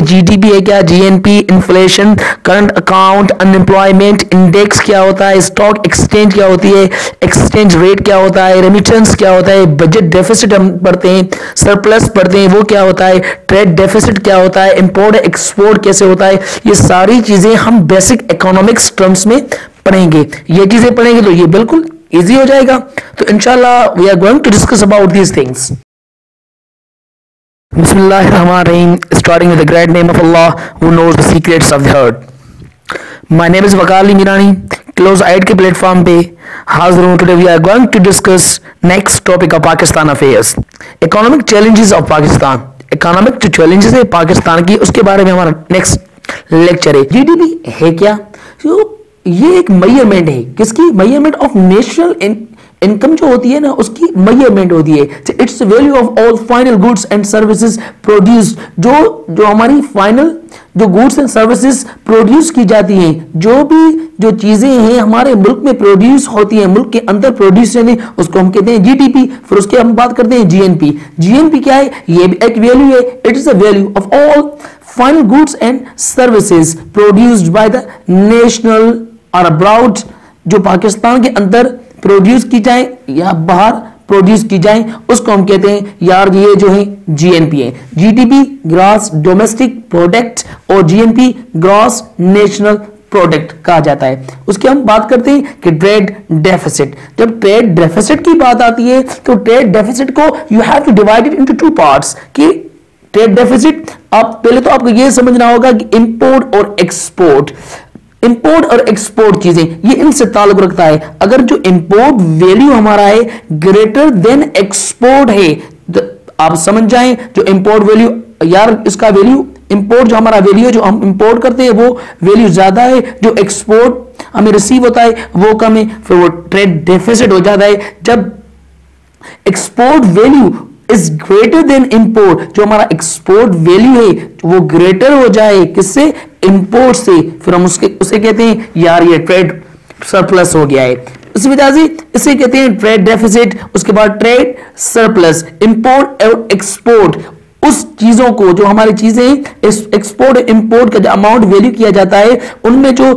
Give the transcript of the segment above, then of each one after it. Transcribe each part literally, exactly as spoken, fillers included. आपके जीडीपी है क्या, GNP, inflation, current account, unemployment index क्या होता है, स्टॉक एक्सचेंज क्या होती है, एक्सचेंज रेट क्या होता है, रेमिटेंस क्या होता है, बजट डेफिसिट हम पढ़ते हैं, सरप्लस पढ़ते हैं वो क्या होता है, ट्रेड डेफिसिट क्या होता है, इंपोर्ट एक्सपोर्ट कैसे होता है, ये सारी चीजें हम बेसिक इकोनॉमिक्स टर्म्स में पढ़ेंगे। ये चीजें पढ़ेंगे तो ये बिल्कुल इजी हो जाएगा। तो इंशाल्लाह we are going to discuss about these things. बिस्मिल्लाहिर्रहमानिर्रहीम, starting with the great name of Allah who knows the secrets of the heart. My name is Waqar Mirani, close eyed के प्लेटफॉर्म पे हाजिर हूं। Today we are going to discuss next topic of Pakistan affairs, economic challenges of Pakistan. Economic जो challenges है पाकिस्तान की, उसके बारे में हमारा नेक्स्ट लेक्चर है। जीडीपी है क्या, जो ये एक मेजरमेंट है, किसकी मेजरमेंट ऑफ नेशनल इनकम जो होती है ना, उसकी मेजरमेंट होती है। It's value of all final goods and services produce, जो जो हमारी फाइनल जो गुड्स एंड सर्विसेज प्रोड्यूस की जाती हैं, जो भी जो चीजें हैं हमारे मुल्क में प्रोड्यूस होती हैं, मुल्क के अंदर प्रोड्यूस होने, उसको हम कहते हैं जीडीपी। फिर उसके हम बात करते हैं जीएनपी। जीएनपी क्या है, ये भी एक वैल्यू है। It's a value of all final goods and services produced by the national और अब्राउड, जो पाकिस्तान के अंदर प्रोड्यूस की जाए या बाहर प्रोड्यूस की जाए, उसको हम कहते हैं यार ये जो है जीएनपी है। जीडीपी ग्रॉस डोमेस्टिक प्रोडक्ट और जीएनपी ग्रॉस नेशनल प्रोडक्ट कहा जाता है। उसकी हम बात करते हैं कि ट्रेड डेफिसिट। जब ट्रेड डेफिसिट की बात आती है तो ट्रेड डेफिसिट को you have to divide it into two parts. कि ट्रेड डेफिसिट आप पहले तो आपको यह समझना होगा कि इंपोर्ट और एक्सपोर्ट, इंपोर्ट और एक्सपोर्ट चीजें ये इनसे ताल्लुक रखता है। अगर जो इंपोर्ट वैल्यू हमारा है ग्रेटर देन एक्सपोर्ट है तो आप समझ जाएं जो इंपोर्ट वैल्यू यार इसका वैल्यू इंपोर्ट जो हमारा वैल्यू जो हम इंपोर्ट करते हैं वो वैल्यू ज्यादा है, जो एक्सपोर्ट हमें रिसीव होता है वो कम है, फिर वो ट्रेड डेफिसिट हो जाता है। जब export value is greater than import, जो हमारा एक्सपोर्ट वैल्यू है वो ग्रेटर हो जाए किससे, इंपोर्ट से, फिर हम उसके उसे कहते हैं यार ये ट्रेड सरप्लस हो गया है। इसी वजह से इसे कहते हैं ट्रेड डेफिसिट। उसके बाद ट्रेड सरप्लस, इंपोर्ट और एक्सपोर्ट, उस चीजों को जो हमारी चीजें एक्सपोर्ट इंपोर्ट का जो अमाउंट वैल्यू किया जाता है, उनमें जो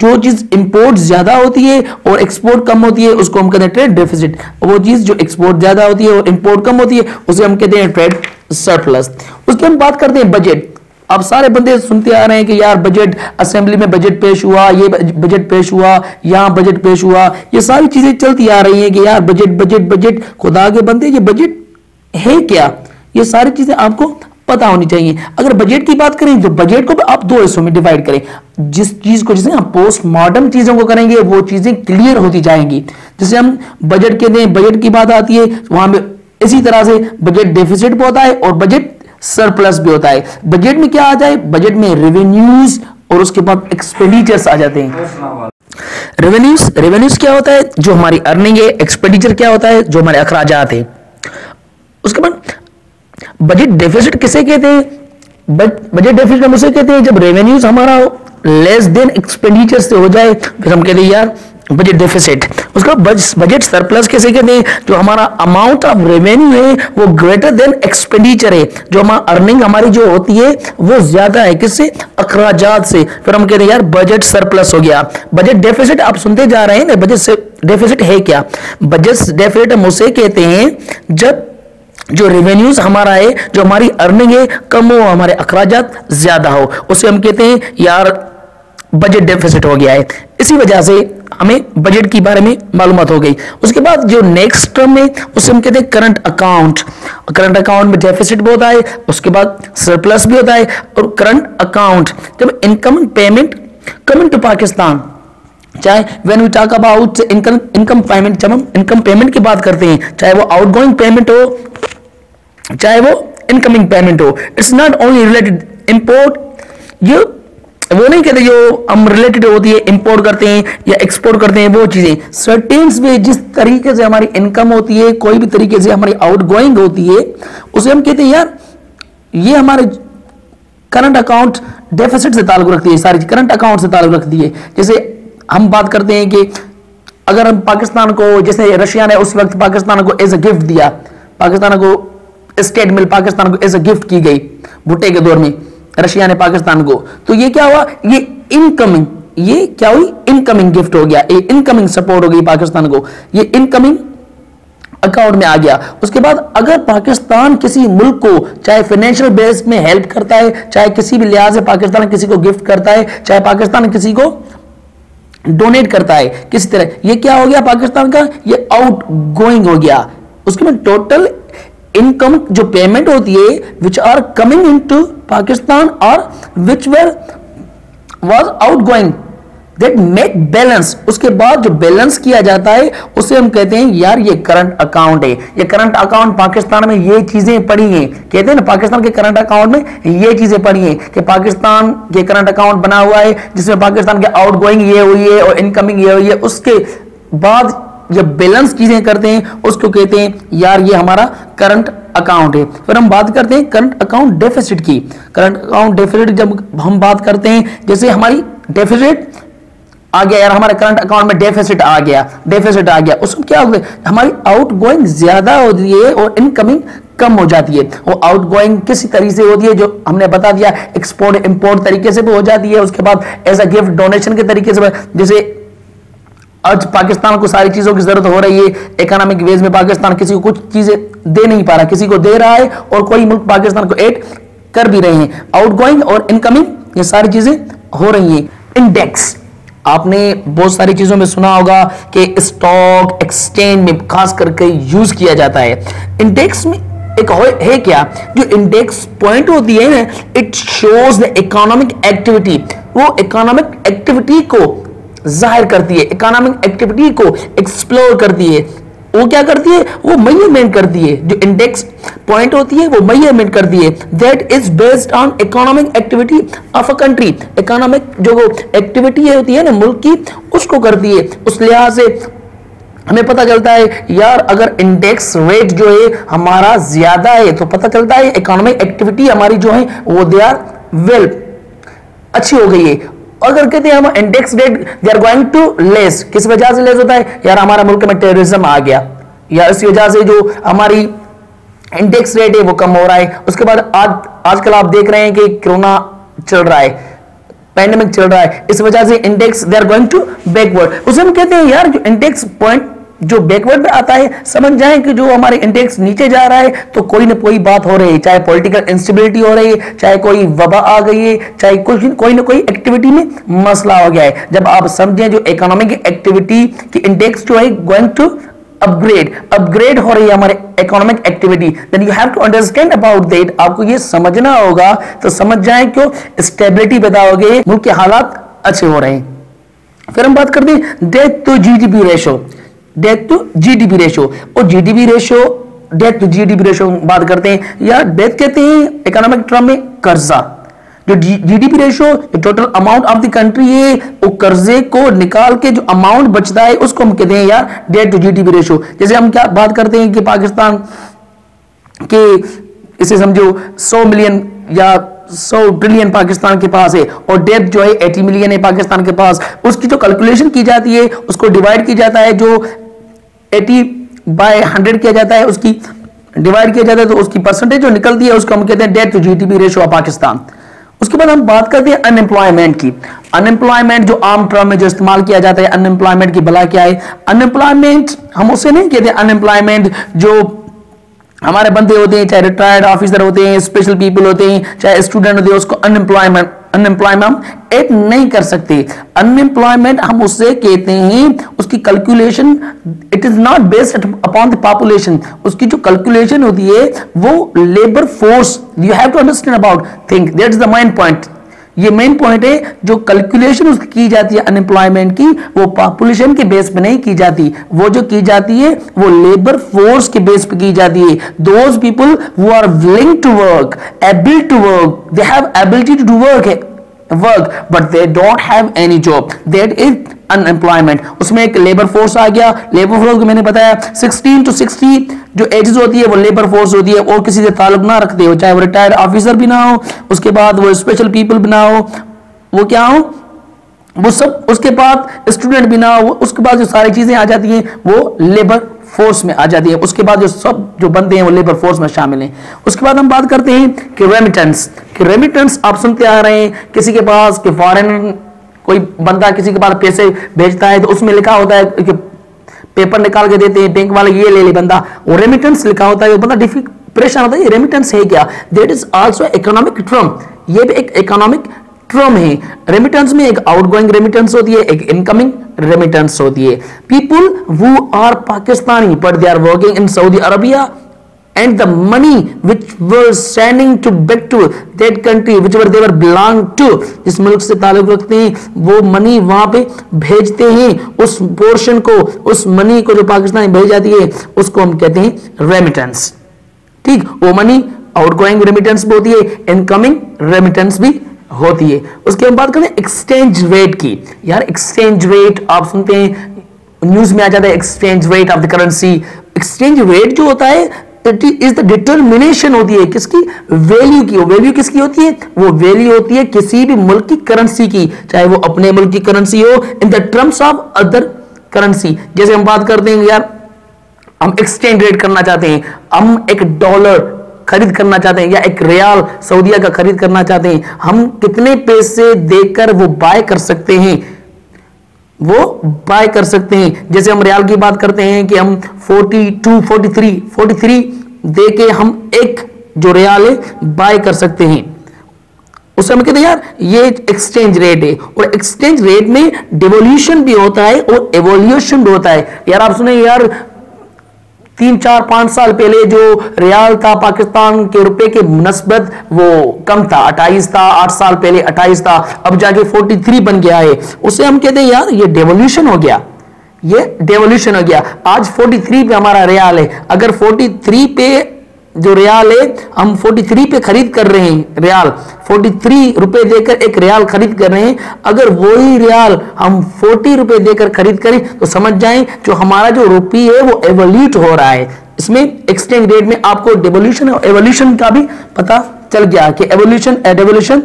जो चीज इंपोर्ट ज्यादा होती है और एक्सपोर्ट कम होती है उसको हम कहते हैं ट्रेड डेफिसिट। वो चीज जो एक्सपोर्ट ज्यादा होती है और इंपोर्ट कम होती है उसे हम कहते हैं ट्रेड सरप्लस। उसकी हम बात करते हैं बजट। आप सारे बंदे सुनते आ रहे हैं कि यार बजट, असेंबली में बजट पेश हुआ, ये बजट पेश हुआ, यहाँ बजट पेश हुआ, ये सारी चीजें चलती आ रही हैं कि यार बजट बजट बजट। खुदा के बंदे ये बजट है क्या, ये सारी चीजें आपको पता होनी चाहिए। अगर बजट की बात करें तो बजट को आप दो हिस्सों में डिवाइड करें। जिस चीज को जैसे हम पोस्टमार्टम चीजों को करेंगे वो चीजें क्लियर होती जाएंगी। जैसे हम बजट कहते हैं, बजट की बात आती है वहां में, इसी तरह से बजट डेफिसिट भी होता है और बजट सरप्लस भी होता है। बजट में क्या आ जाए, बजट में रेवेन्यूज और उसके बाद एक्सपेंडिचर्स आ जाते हैं। रेवेन्यूज रेवेन्यूज क्या होता है, जो हमारी अर्निंग है। एक्सपेंडिचर क्या होता है, जो हमारे अखराजात है। उसके बाद बजट डेफिसिट किसे कहते हैं, बजट डेफिसिट हम उसे कहते हैं जब रेवेन्यूज हमारा लेस देन एक्सपेंडिचर से हो जाए, फिर हम कहते हैं यार बजट डेफिसिट। उसका बजट सरप्लस कैसे कहते हैं, जो हमारा अमाउंट ऑफ रेवेन्यू है वो ग्रेटर देन एक्सपेंडिचर है, जो हमारा अर्निंग हमारी जो होती है वो ज्यादा है किससे, अखराजात से, फिर हम कहते हैं यार बजट सरप्लस हो गया। बजट डेफिसिट आप सुनते जा रहे हैं ना, बजट डेफिसिट है क्या, बजट डेफिसिट हम उसे कहते हैं जब जो रेवेन्यूज हमारा है, जो हमारी अर्निंग है कम हो, हमारे अखराजात ज्यादा हो, उसे हम कहते हैं यार बजट डेफिसिट हो गया है। इसी वजह से हमें बजट के बारे में मालूमात हो गई। उसके बाद जो नेक्स्ट टर्म है उसे हम कहते हैं करंट अकाउंट। करंट अकाउंट में डेफिसिट भी होता है, उसके बाद सरप्लस भी होता है। और करंट अकाउंट जब income payment coming to Pakistan, चाहे when we talk about income income payment, जब हम इनकम पेमेंट की बात करते हैं, चाहे वो आउटगोइंग पेमेंट हो चाहे वो इनकमिंग पेमेंट हो, it's not only related import. ये वो नहीं कहते जो हम रिलेटेड होती है इंपोर्ट करते हैं या एक्सपोर्ट करते हैं वो चीजें। सर्टेन्स वे, जिस तरीके से हमारी इनकम होती है, कोई भी तरीके से हमारी आउटगोइंग होती है, उसे हम कहते हैं यार ये हमारे करंट अकाउंट डेफिसिट से ताल्लुक रखती है, सारी करंट अकाउंट से ताल्लुक रखती है। जैसे हम बात करते हैं कि अगर हम पाकिस्तान को, जैसे रशिया ने उस वक्त पाकिस्तान को एज अ गिफ्ट दिया, पाकिस्तान को स्टेट मिल पाकिस्तान को एज अ गिफ्ट की गई भुट्टे के दौर में, रशिया ने पाकिस्तान को, तो ये क्या हुआ, ये इनकमिंग, ये क्या हुई, इनकमिंग गिफ्ट हो गया, ये इनकमिंग सपोर्ट हो गई पाकिस्तान को, ये इनकमिंग अकाउंट में आ गया। उसके बाद अगर पाकिस्तान किसी मुल्क को चाहे फाइनेंशियल बेस में हेल्प करता है, चाहे किसी भी लिहाज से पाकिस्तान किसी को गिफ्ट करता है, चाहे पाकिस्तान किसी को डोनेट करता है किसी तरह, ये क्या हो गया पाकिस्तान का, ये आउट गोइंग हो गया। उसके बाद टोटल इनकम जो पेमेंट होती है which are coming into Pakistan और which were was out going that make balance. उसके बाद जो बैलेंस किया जाता है उसे हम कहते हैं यार ये करंट अकाउंट है, ये करंट अकाउंट पाकिस्तान में ये चीजें पड़ी हैं, कहते हैं ना पाकिस्तान के करंट अकाउंट में ये चीजें पड़ी हैं कि पाकिस्तान के करंट अकाउंट बना हुआ है जिसमें पाकिस्तान के आउट गोइंग ये हुई है और इनकमिंग ये हुई है। उसके बाद जब बैलेंस चीजें करते हैं उसको कहते हैं यार ये हमारा करंट अकाउंट है। फिर हम बात करते हैं करंट अकाउंट डेफिसिट की। करंट अकाउंट डेफिसिट जब हम बात करते हैं, जैसे हमारी डेफिसिट आ गया यार, हमारे करंट अकाउंट में डेफिसिट आ गया, डेफिसिट आ गया, उसमें क्या होता है हमारी आउटगोइंग ज्यादा होती है और इनकमिंग कम हो जाती है। और आउटगोइंग किसी तरीके से होती है जो हमने बता दिया, एक्सपोर्ट इंपोर्ट तरीके से भी हो जाती है, उसके बाद एज अ गिफ्ट डोनेशन के तरीके से, जैसे आज पाकिस्तान को सारी चीजों की जरूरत हो रही है इकोनॉमिक वेज में, पाकिस्तान किसी को कुछ चीजें दे नहीं पा रहा, किसी को दे रहा है और कोई मुल्क पाकिस्तान को ऐड कर भी रहे हैं। आउटगोइंग और इनकमिंग ये सारी चीजें हो रही हैं। इंडेक्स आपने बहुत सारी चीजों में सुना होगा कि स्टॉक एक्सचेंज में खास करके यूज किया जाता है। इंडेक्स में एक है क्या, जो इंडेक्स पॉइंट होती है ना, it shows the economic activity, वो इकोनॉमिक एक्टिविटी को जाहिर करती है, इकोनॉमिक एक्टिविटी को एक्सप्लोर करती है। वो क्या करती है, वो मेजरमेंट करती है, जो इंडेक्स पॉइंट होती है वो मेजरमेंट करती है। That is based on economic activity of a country, economic जो एक्टिविटी होती है ना मुल्क की उसको करती है। उस लिहाज से हमें पता चलता है यार अगर इंडेक्स रेट जो है हमारा ज्यादा है तो पता चलता है इकोनॉमिक एक्टिविटी हमारी जो है वो दे आर वेल अच्छी हो गई है। अगर कहते हैं हम index rate they are going to less, किस वजह से लेस होता है, यार हमारा मुल्क में टेररिज्म आ गया या इस वजह से जो हमारी इंडेक्स रेट है वो कम हो रहा है। उसके बाद आज आजकल आप देख रहे हैं कि कोरोना चल रहा है, पैंडेमिक चल रहा है, इस वजह से index they are going to backward. उसे हम कहते हैं यार जो इंडेक्स पॉइंट जो बैकवर्ड में आता है, समझ जाए कि जो हमारे इंडेक्स नीचे जा रहा है तो कोई ना कोई बात हो रही है, चाहे पॉलिटिकल इंस्टेबिलिटी हो रही है, चाहे कोई वबा आ गई है, चाहे कुछ कोई ना कोई एक्टिविटी में मसला हो गया है। जब आप समझें जो इकोनॉमिक एक्टिविटी की इंडेक्स जो है गोइंग टू अपग्रेड अपग्रेड हो रही है हमारे economic activity, then you have to understand about that, आपको ये समझना होगा। तो समझ जाए क्यों स्टेबिलिटी पैदा हो गई, मुल्क के हालात अच्छे हो रहे हैं। फिर हम बात करते हैं debt to GDP ratio, debt to GDP ratio और GDP ratio, debt to GDP ratio बात करते हैं या डेट कहते हैं इकोनॉमिक टर्म में कर्जा। जो जीडीपी रेशो जो total amount of the country है वो कर्जे को निकाल के जो अमाउंट बचता है उसको हम कहते हैं यार डेट टू जीडीपी रेशो। जैसे हम क्या बात करते हैं कि पाकिस्तान के इसे समझो सौ मिलियन या सौ ट्रिलियन पाकिस्तान के पास है और डेट जो है एटी मिलियन है पाकिस्तान के पास, उसकी जो कैलकुलेशन की जाती है उसको डिवाइड किया जाता है, जो अस्सी बाय सौ किया जाता है उसकी डिवाइड किया जाता है तो उसकी परसेंटेज जो निकलती है उसको हम कहते हैं debt to GDP ratio of Pakistan. उसके बाद हम बात करते हैं अनएम्प्लॉयमेंट की। अनएम्प्लॉयमेंट जो आम टर्म में जो इस्तेमाल किया जाता है, अनएम्प्लॉयमेंट की भला क्या है, अनएम्प्लॉयमेंट हम उसे नहीं कहते, अनएम्प्लॉयमेंट जो हमारे बंदे होते हैं, चाहे रिटायर्ड ऑफिसर होते हैं, स्पेशल पीपल होते हैं, चाहे स्टूडेंट होते हैं, उसको अनएम्प्लॉयमेंट अनएम्प्लॉयमेंट हम ऐड नहीं कर सकते। अनएम्प्लॉयमेंट हम उससे कहते हैं उसकी calculation it is not based upon the population, उसकी जो कैलकुलेशन होती है वो labour force, you have to understand about think, that is the main point. ये मेन पॉइंट है, जो कैलकुलेशन उसकी की जाती है अनएम्प्लॉयमेंट की वो पॉपुलेशन के बेस पे नहीं की जाती, वो जो की जाती है वो लेबर फोर्स के बेस पे की जाती है। Those people who are willing to work, able to work, they have ability to do work work but they don't have any job, that is unemployment. उसमें एक लेबर फोर्स आ गया, labour force को मैंने बताया सोलह टू साठ जो edges होती है वो लेबर फोर्स होती है और किसी से ताल्लुक ना रखते हो, चाहे वो रिटायर्ड ऑफिसर भी ना हो, उसके बाद वो स्पेशल पीपल भी ना हो, वो क्या हो वो सब, उसके बाद स्टूडेंट भी ना हो, उसके बाद जो सारी चीजें आ जाती हैं वो लेबर फोर्स में आ जाती है। उसके बाद जो सब जो बनते हैं वो लेबर फोर्स में शामिल हैं। उसके बाद हम बात करते हैं कि रेमिटेंस कि रेमिटेंस आप सुनते आ रहे हैं किसी के पास कि फॉरेन कोई बंदा किसी के पास पैसे भेजता है तो उसमें लिखा होता है कि पेपर निकाल के देते हैं बैंक वाले ये ले ले बंदा, वो रेमिटेंस लिखा होता है। वो बंदा डिफिक परेशान होता है ये रेमिटेंस है क्या। That is also economic term, ये भी एक इकोनॉमिक टर्म है। रेमिटेंस में एक आउटगोइंग रेमिटेंस होती है, एक इनकमिंग रेमिटेंस होती है। People who are Pakistani but they are working in Saudi Arabia and the money which were sending to back to that country whichever they were belong to, जिस मुल्क से ताल्लुक रखते हैं वो मनी वहाँ पे भेजते हैं। उस पोर्शन को, उस मनी को जो पाकिस्तान भेज जाती है उसको हम कहते हैं रेमिटेंस। ठीक, वो मनी आउटगोइंग रेमिटेंस भी होती है, इनकमिंग रेमिटेंस भी होती है। उसके हम बात करें एक्सचेंज रेट की। यार एक्सचेंज रेट आप सुनते हैं न्यूज में आ जाता है, exchange rate of the currency. Exchange rate जो होता है इज द डिटरमिनेशन होती है किसकी, वैल्यू की। वैल्यू किसकी होती है, वो वैल्यू होती है किसी भी मुल्क की करेंसी की, चाहे वो अपने मुल्क की करेंसी हो in the terms of other currency. जैसे हम बात करते हैं यार हम एक्सचेंज रेट करना चाहते हैं, हम एक डॉलर खरीद करना चाहते हैं या एक रियाल सऊदीया का खरीद करना चाहते हैं, हम कितने पैसे देकर वो बाय कर सकते हैं, वो बाय कर सकते हैं। जैसे हम रियाल की बात करते हैं कि हम बयालीस, तैंतालीस, तैंतालीस दे के हम एक जो रियाल है बाय कर सकते हैं, उसे हम कहते हैं यार ये एक्सचेंज रेट है। और एक्सचेंज रेट में डिवोल्यूशन भी होता है और एवोल्यूशन भी होता है। यार आप सुने यार तीन चार पांच साल पहले जो रियाल था पाकिस्तान के रुपए के मुनस्बत वो कम था, अट्ठाईस था, आठ साल पहले अट्ठाईस था, अब जाके तैंतालीस बन गया है। उसे हम कहते हैं यार ये डेवोल्यूशन हो गया, ये डेवोल्यूशन हो गया। आज तैंतालीस पे हमारा रियाल है, अगर तैंतालीस पे जो रियाल है हम तैंतालीस पे खरीद कर रहे हैं रियाल, तैंतालीस रुपए देकर एक रियाल खरीद कर रहे हैं, अगर वही रियाल हम चालीस रुपए देकर खरीद करें तो समझ जाएं जो हमारा जो रुपये है वो एवोल्यूट हो रहा है। इसमें एक्सचेंज रेट में आपको डेवोल्यूशन और एवोल्यूशन का भी पता चल गया कि एवोल्यूशन एंड डेवोल्यूशन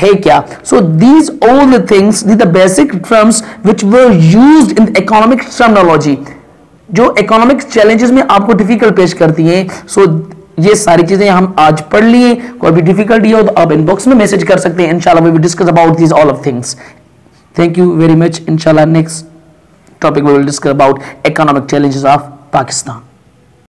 है क्या। So these all the things the basic terms which were used in economic terminology, जो इकोनॉमिक चैलेंजेस में आपको डिफिकल्ट पेश करती है। सो ये सारी चीजें हम आज पढ़ लिए। कोई भी डिफिकल्टी हो तो आप इनबॉक्स में मैसेज कर सकते हैं। इंशाल्लाह will discuss about these all of things. Thank you very much. Inshallah, next topic we will discuss about economic challenges of Pakistan.